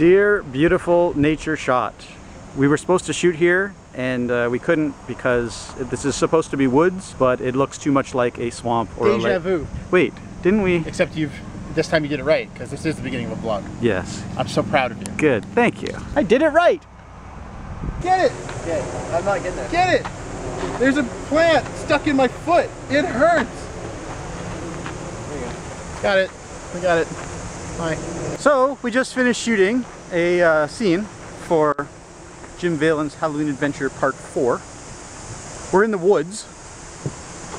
Dear beautiful nature shot. We were supposed to shoot here and we couldn't because this is supposed to be woods, but it looks too much like a swamp or a lake. Déjà vu. Wait, didn't we? Except you've, this time you did it right, because this is the beginning of a vlog. Yes. I'm so proud of you. Good, thank you. I did it right. Get it. Get it. I'm not getting it. Get it. There's a plant stuck in my foot. It hurts. There you go. Got it. We got it. Bye. So we just finished shooting a scene for Jim Valen's Halloween Adventure Part 4. We're in the woods.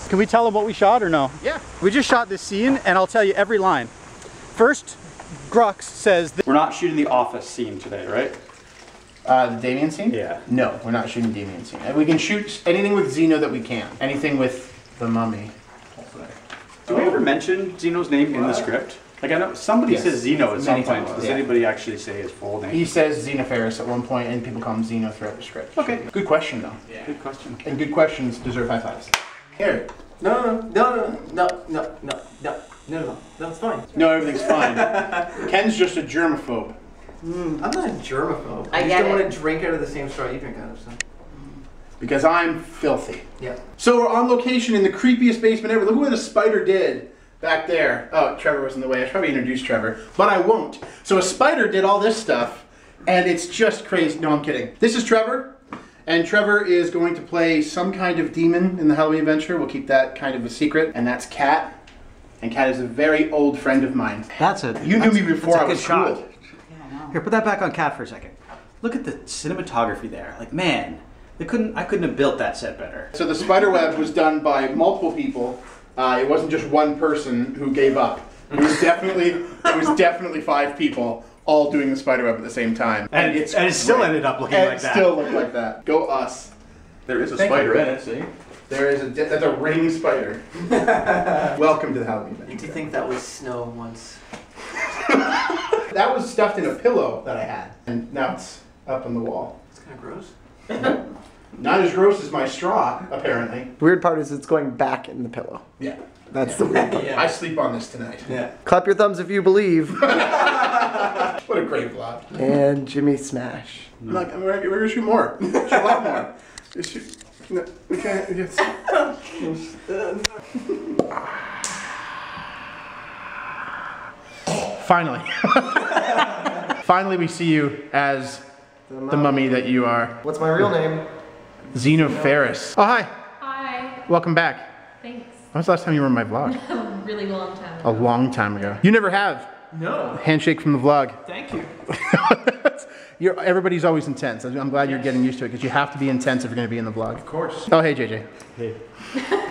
Can we tell them what we shot or no? Yeah. We just shot this scene and I'll tell you every line. First, Grux says that we're not shooting the office scene today, right? The Damien scene? Yeah. No, we're not shooting Damien scene. We can shoot anything with Xeno that we can. Anything with the mummy. Do we ever mention Xeno's name in the script? Like I know somebody says Xeno at some point. Does anybody actually say his full name? He says Xeno Ferris at one point, and people call him Xeno throughout the script. Okay. Good question though. Yeah. Good question. And good questions deserve high fives. Here. No, no, no, no, no, no, no, no, no, it's fine. No, everything's fine. Ken's just a germaphobe. I'm not a germaphobe. I just don't want to drink out of the same straw you drink out of. So. Because I'm filthy. Yeah. So we're on location in the creepiest basement ever. Look what a spider did. Back there. Oh, Trevor was in the way. I should probably introduce Trevor, but I won't. So a spider did all this stuff, and it's just crazy. No, I'm kidding. This is Trevor, and Trevor is going to play some kind of demon in the Halloween Adventure. We'll keep that kind of a secret. And that's Kat, and Kat is a very old friend of mine. That's it. You knew me before I was cool. Yeah, I know. Here, put that back on Kat for a second. Look at the cinematography there. Like, man, they couldn't. I couldn't have built that set better. So the spider web was done by multiple people. It wasn't just one person who gave up. It was definitely five people all doing the spiderweb at the same time. And it still ended up looking like that. It still looked like that. Go us. There is a spider in it, see? There is that's a ring spider. Welcome to the Halloween Adventure. Did you think that was snow once? That was stuffed in a pillow that I had. And now it's up on the wall. It's kind of gross. Not as gross as my straw, apparently. The weird part is it's going back in the pillow. Yeah. That's the weird part. Yeah. I sleep on this tonight. Yeah. Clap your thumbs if you believe. What a great vlog. And Jimmy Smash. I'm like, we're going to shoot more. Shoot a lot more. No, we can't. Yes. Finally. Finally we see you as the mummy that you are. What's my real name? Xeno Ferris. Oh, hi. Hi. Welcome back. Thanks. When was the last time you were on my vlog? A really long time ago. A long time ago. You never have. No. Handshake from the vlog. Thank you. Everybody's always intense. I'm glad you're getting used to it because you have to be intense if you're going to be in the vlog. Of course. Oh, hey, JJ. Hey.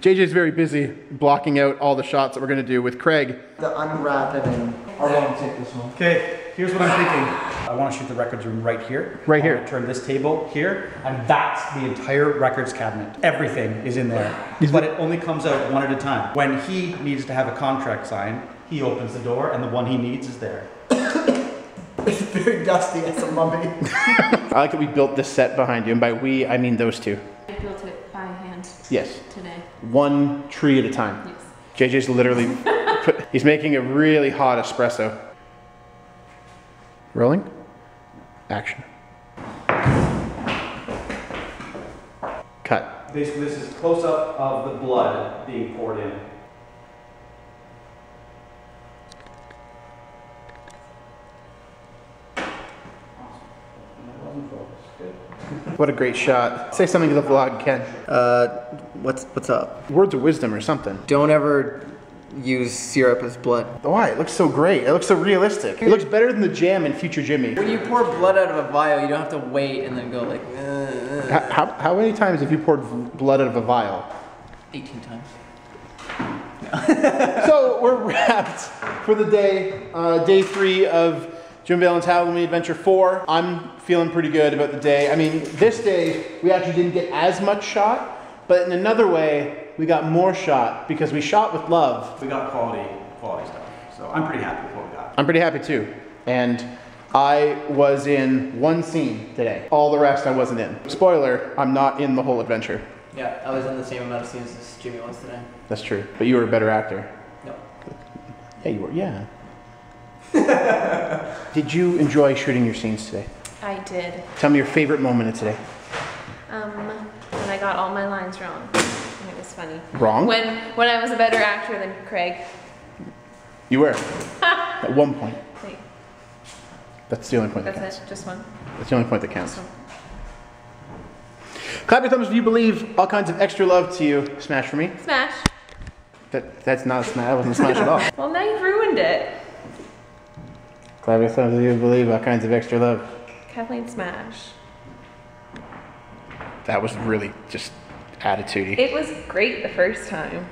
JJ's very busy blocking out all the shots that we're going to do with Craig. The unwrapping. I want to take this one. Okay. Here's what I'm thinking. I want to shoot the records room right here. Right here. Turn this table here, and that's the entire records cabinet. Everything is in there, but it only comes out one at a time. When he needs to have a contract signed, he opens the door, and the one he needs is there. It's very dusty. It's a mummy. I like that we built this set behind you, and by we, I mean those two. I built it by hand. Yes. Today. One tree at a time. Yes. JJ's literally, he's making a really hot espresso. Rolling. Action. Cut. This is close up of the blood being poured in. What a great shot. Say something to the vlog, Ken. What's up? Words of wisdom or something. Don't ever use syrup as blood. Why? It looks so great. It looks so realistic. It looks better than the jam in Future Jimmy. When you pour blood out of a vial, you don't have to wait and then go like, How many times have you poured blood out of a vial? 18 times. No. So we're wrapped for the day. Day 3 of Jim Valen's Halloween Adventure 4. I'm feeling pretty good about the day. I mean, this day, we actually didn't get as much shot, but in another way, we got more shot because we shot with love. We got quality stuff. So I'm pretty happy with what we got. I'm pretty happy too. And I was in one scene today. All the rest I wasn't in. Spoiler, I'm not in the whole adventure. Yeah, I was in the same amount of scenes as Jimmy was today. That's true, but you were a better actor. No. Yeah, you were, yeah. Did you enjoy shooting your scenes today? I did. Tell me your favorite moment of today. When I got all my lines wrong. And it was funny. Wrong? When I was a better actor than Craig. You were. At one point. Wait. That's the only point that counts. That's it? Just one? That's the only point that counts. Clap your thumbs if you believe. All kinds of extra love to you. Smash for me. Smash. That's not a smash. That wasn't a smash at all. Well, now you've ruined it. Clap your thumbs if you believe. All kinds of extra love. Kathleen, smash. That was really just attitude-y. It was great the first time.